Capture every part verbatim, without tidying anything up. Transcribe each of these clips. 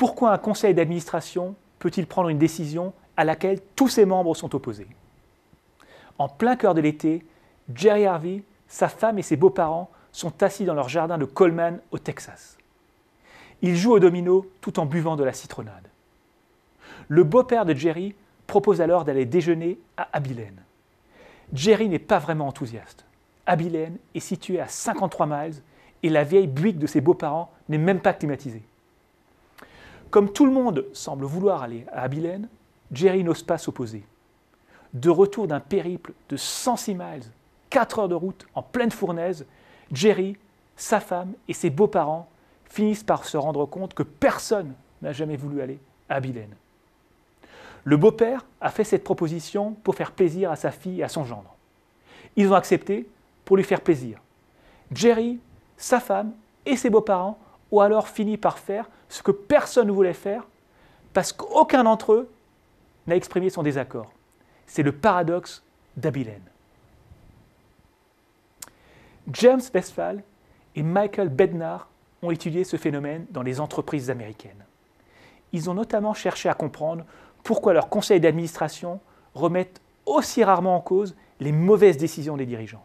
Pourquoi un conseil d'administration peut-il prendre une décision à laquelle tous ses membres sont opposés? En plein cœur de l'été, Jerry Harvey, sa femme et ses beaux-parents sont assis dans leur jardin de Coleman au Texas. Ils jouent au domino tout en buvant de la citronnade. Le beau-père de Jerry propose alors d'aller déjeuner à Abilene. Jerry n'est pas vraiment enthousiaste. Abilene est située à cinquante-trois miles et la vieille Buick de ses beaux-parents n'est même pas climatisée. Comme tout le monde semble vouloir aller à Abilene, Jerry n'ose pas s'opposer. De retour d'un périple de cent six miles, quatre heures de route en pleine fournaise, Jerry, sa femme et ses beaux-parents finissent par se rendre compte que personne n'a jamais voulu aller à Abilene. Le beau-père a fait cette proposition pour faire plaisir à sa fille et à son gendre. Ils ont accepté pour lui faire plaisir. Jerry, sa femme et ses beaux-parents ont alors fini par faire ce que personne ne voulait faire parce qu'aucun d'entre eux n'a exprimé son désaccord. C'est le paradoxe d'Abilene. James Westphal et Michael Bednar ont étudié ce phénomène dans les entreprises américaines. Ils ont notamment cherché à comprendre pourquoi leurs conseils d'administration remettent aussi rarement en cause les mauvaises décisions des dirigeants.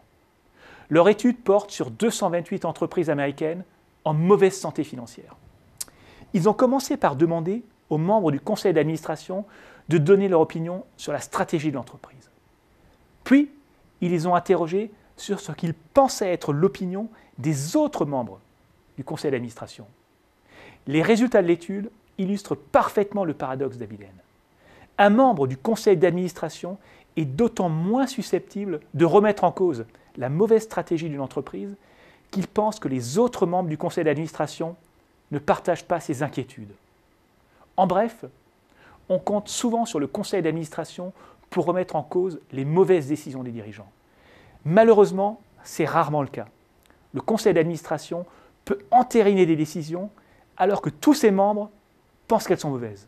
Leur étude porte sur deux cent vingt-huit entreprises américaines en mauvaise santé financière. Ils ont commencé par demander aux membres du conseil d'administration de donner leur opinion sur la stratégie de l'entreprise. Puis, ils les ont interrogés sur ce qu'ils pensaient être l'opinion des autres membres du conseil d'administration. Les résultats de l'étude illustrent parfaitement le paradoxe d'Abilene. Un membre du conseil d'administration est d'autant moins susceptible de remettre en cause la mauvaise stratégie d'une entreprise qu'il pense que les autres membres du conseil d'administration ne partagent pas ses inquiétudes. En bref, on compte souvent sur le conseil d'administration pour remettre en cause les mauvaises décisions des dirigeants. Malheureusement, c'est rarement le cas. Le conseil d'administration peut entériner des décisions alors que tous ses membres pensent qu'elles sont mauvaises.